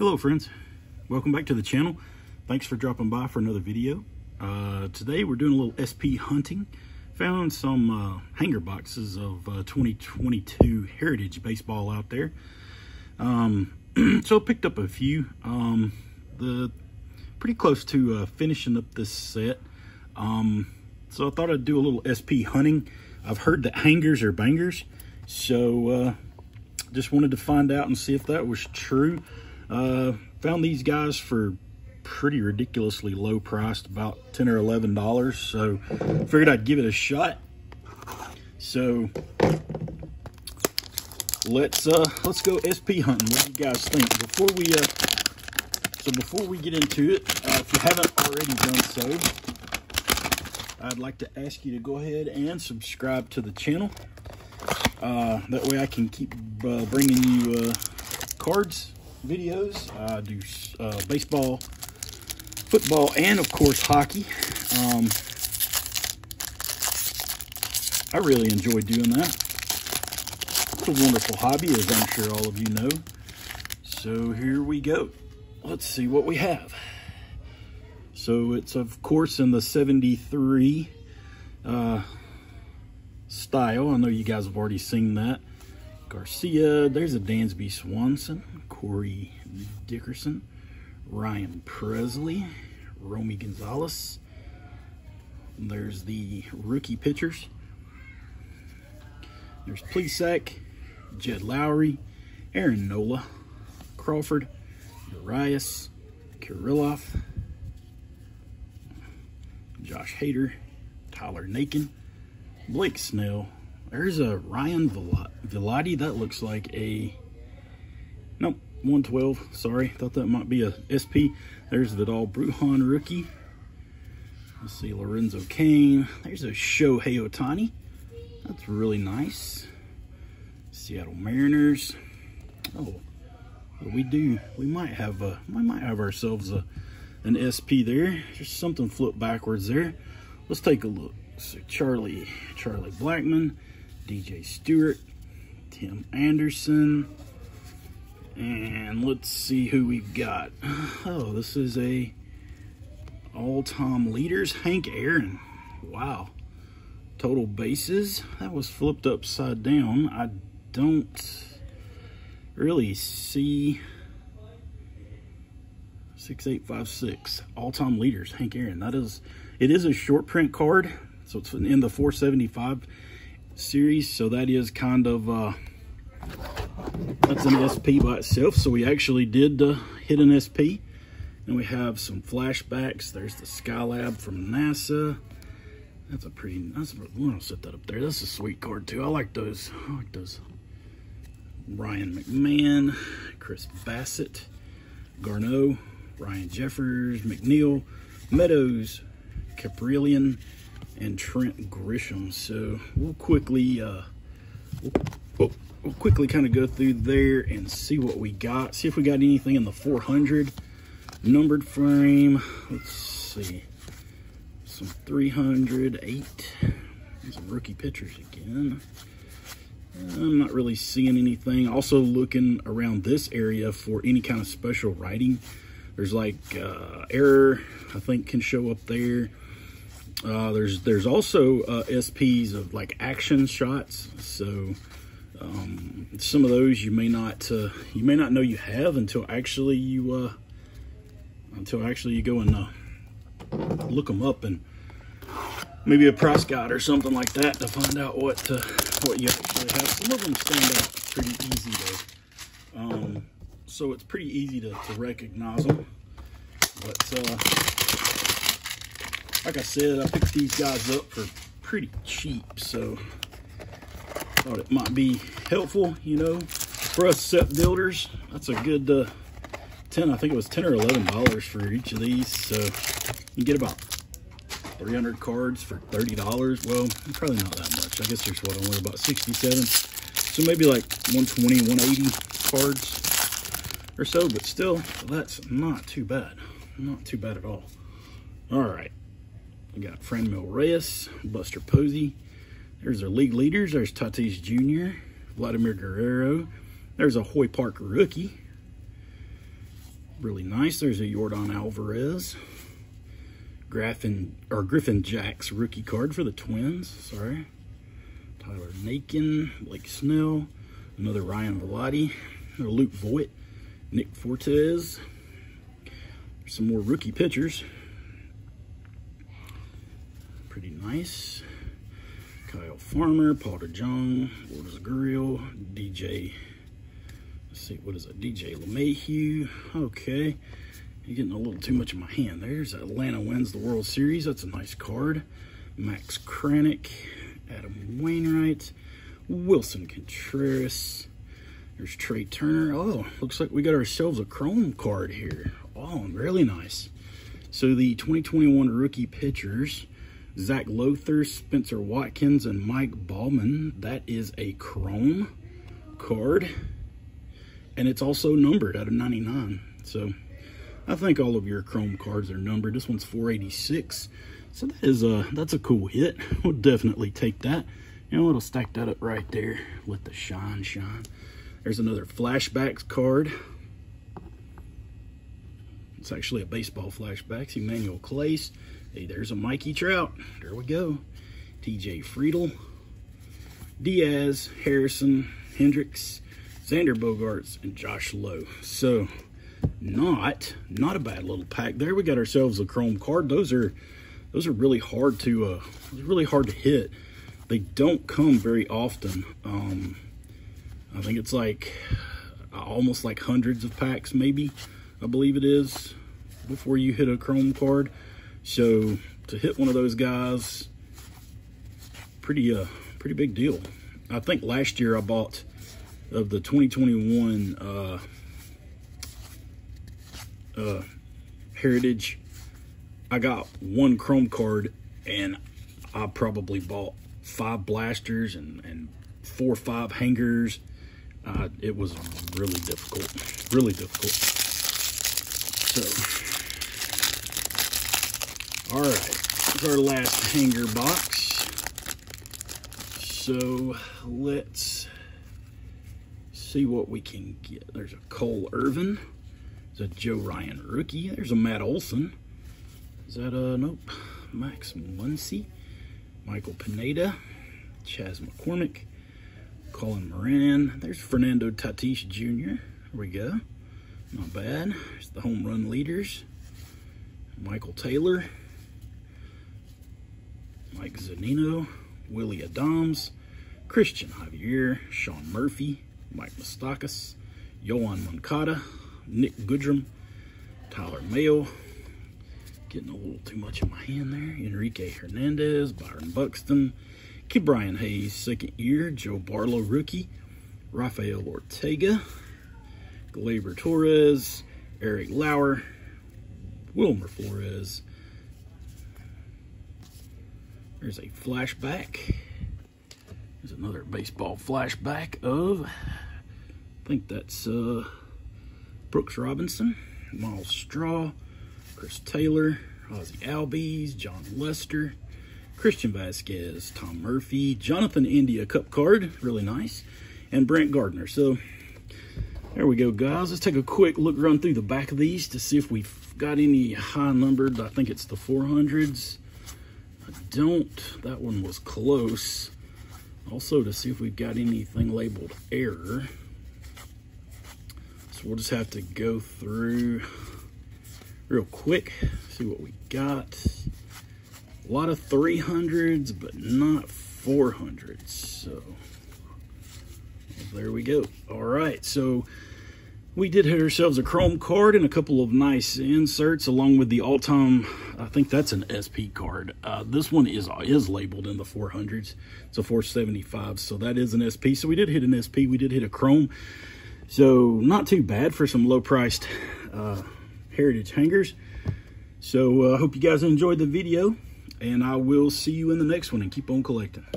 Hello friends, welcome back to the channel. Thanks for dropping by for another video. Today we're doing a little SP hunting. Found some hanger boxes of 2022 Heritage Baseball out there. So picked up a few. Pretty close to finishing up this set. So I thought I'd do a little SP hunting. I've heard that hangers are bangers, so just wanted to find out and see if that was true. Found these guys for pretty ridiculously low priced, about $10 or $11. So figured I'd give it a shot. So let's go SP hunting. What do you guys think? Before we get into it, if you haven't already done so, I'd like to ask you to go ahead and subscribe to the channel. That way I can keep bringing you cards videos. I do baseball, football, and of course hockey. I really enjoy doing that. It's a wonderful hobby, as I'm sure all of you know. So here we go. Let's see what we have. So it's of course in the 73 style. I know you guys have already seen that. Garcia, there's a Dansby Swanson, Corey Dickerson, Ryan Presley, Romy Gonzalez. There's the rookie pitchers. There's Plesak, Jed Lowry, Aaron Nola, Crawford, Urias, Kirillov, Josh Hader, Tyler Nakin, Blake Snell. There's a Ryan Villotti. That looks like a... Nope, 112. Sorry, thought that might be a SP. There's Vidal Brujan rookie. Let's see, Lorenzo Cain. There's a Shohei Ohtani. That's really nice. Seattle Mariners. Oh, we might have ourselves an SP there. Just something flipped backwards there. Let's take a look. So Charlie Blackman, DJ Stewart, Tim Anderson, and let's see who we've got. Oh, this is a all-time leaders, Hank Aaron. Wow. Total bases. That was flipped upside down. I don't really see 6856. All-time leaders, Hank Aaron. That is, it is a short print card. So it's in the 475 series. So that is kind of, that's an SP by itself. So we actually did hit an SP. And we have some flashbacks. There's the Skylab from NASA. That's a pretty, we're gonna set that up there. That's a sweet card too. I like those. I like those. Ryan McMahon, Chris Bassett, Garneau, Ryan Jeffers, McNeil, Meadows, Caprillion, and Trent Grisham. So we'll quickly kind of go through there and see what we got. See if we got anything in the 400 numbered frame. Let's see, some 308. Some rookie pitchers again. I'm not really seeing anything. Also looking around this area for any kind of special writing. There's like error, I think, can show up there. There's also SPs of like action shots, so some of those you may not know you have until actually you go and look them up, and maybe a price guide or something like that to find out what you actually have. Some of them stand out pretty easy though, so it's pretty easy to recognize them. But like I said, I picked these guys up for pretty cheap, so thought it might be helpful, you know, for us set builders. That's a good 10, I think it was $10 or $11 for each of these, so you can get about 300 cards for $30. Well, probably not that much. I guess there's what I want, about 67, so maybe like 120, 180 cards or so, but still, that's not too bad. Not too bad at all. All right. We got Fran Mill Reyes, Buster Posey. There's our league leaders. There's Tatis Jr., Vladimir Guerrero. There's a Hoy Park rookie. really nice. There's a Yordan Alvarez. Griffin Jacks rookie card for the Twins, sorry. Tyler Nakin, Blake Snell, another Ryan Villotti, another Luke Voit, Nick Fortes. Some more rookie pitchers. Pretty nice. Kyle Farmer, Paul DeJong, Lourdes Gurriel, DJ, let's see, what is it? DJ LeMahieu, okay. You're getting a little too much in my hand. There's Atlanta wins the World Series. That's a nice card. Max Kranick, Adam Wainwright, Wilson Contreras. There's Trey Turner. Oh, looks like we got ourselves a Chrome card here. Oh, really nice. So the 2021 rookie pitchers, Zach Lowther, Spencer Watkins, and Mike Baughman. That is a Chrome card. And it's also numbered out of 99. So I think all of your Chrome cards are numbered. This one's 486. So that is that's a cool hit. We'll definitely take that. You know, it'll stack that up right there with the shine. There's another flashbacks card. It's actually a baseball flashbacks. Emmanuel Clase. Hey, there's a Mikey Trout. There we go. TJ Friedel. Diaz, Harrison, Hendricks, Xander Bogaerts, and Josh Lowe. So not a bad little pack there. We got ourselves a Chrome card. Those are really hard to hit. They don't come very often. I think it's like almost like hundreds of packs, maybe, I believe it is, before you hit a Chrome card. So to hit one of those guys, pretty big deal. I think last year I bought of the 2021 Heritage, I got one Chrome card, and I probably bought 5 blasters and 4 or 5 hangers. It was really difficult. So, all right, this is our last hanger box. So let's see what we can get. There's a Cole Irvin. A Joe Ryan rookie. There's a Matt Olson. Is that a nope? Max Muncy, Michael Pineda, Chaz McCormick, Colin Moran. There's Fernando Tatis Jr. There we go. Not bad. There's the home run leaders. Michael Taylor, Mike Zunino, Willie Adams, Christian Javier, Sean Murphy, Mike Moustakas, Yohan Moncada, Nick Goodrum, Tyler Mayo. Getting a little too much in my hand there. Enrique Hernandez, Byron Buxton, Ke'Bryan Hayes, second year, Joe Barlow, rookie, Rafael Ortega, Gleyber Torres, Eric Lauer, Wilmer Flores. There's a flashback. There's another baseball flashback of, I think that's, Brooks Robinson, Miles Straw, Chris Taylor, Ozzie Albies, John Lester, Christian Vasquez, Tom Murphy, Jonathan India cup card, really nice, and Brent Gardner. So there we go, guys. Let's take a quick look, run through the back of these to see if we've got any high numbered. I think it's the 400s. I don't. That one was close. Also to see if we've got anything labeled error. We'll just have to go through real quick, see what we got. A lot of 300s, but not 400s. So there we go. All right, so we did hit ourselves a Chrome card and a couple of nice inserts, along with the all-time, I think that's an SP card. This one is labeled in the 400s. It's a 475, so that is an SP. So we did hit an SP. We did hit a Chrome. So not too bad for some low-priced Heritage hangers. So I hope you guys enjoyed the video, and I will see you in the next one, and keep on collecting.